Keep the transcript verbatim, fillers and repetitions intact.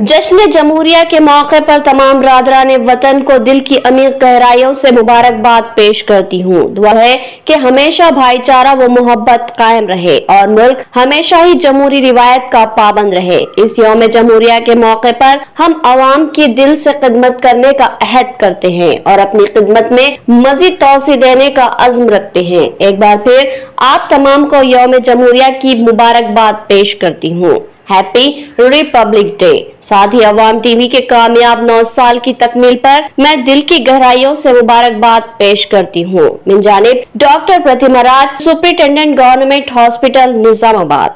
जश्न जमहूरिया के मौके पर तमाम बरादरा ने वतन को दिल की अमीर गहराइयों से मुबारकबाद पेश करती हूँ। दुआ है कि हमेशा भाईचारा व मोहब्बत कायम रहे और मुल्क हमेशा ही जमहूरी रिवायत का पाबंद रहे। इस यौम जमहूरिया के मौके पर हम आवाम की दिल से खिदमत करने का अहद करते हैं और अपनी खिदमत में मजीद तोसी देने का अज़्म रखते हैं। एक बार फिर आप तमाम को यौम जमहूरिया की मुबारकबाद पेश करती हूँ। Happy republic day. साथ ही अवाम टीवी के कामयाब नौ साल की तकमील पर मैं दिल की गहराइयों से मुबारकबाद पेश करती हूँ। मिन जानिब डॉक्टर प्रतिमराज राजप्रिटेंडेंट गवर्नमेंट हॉस्पिटल निजामुबाद।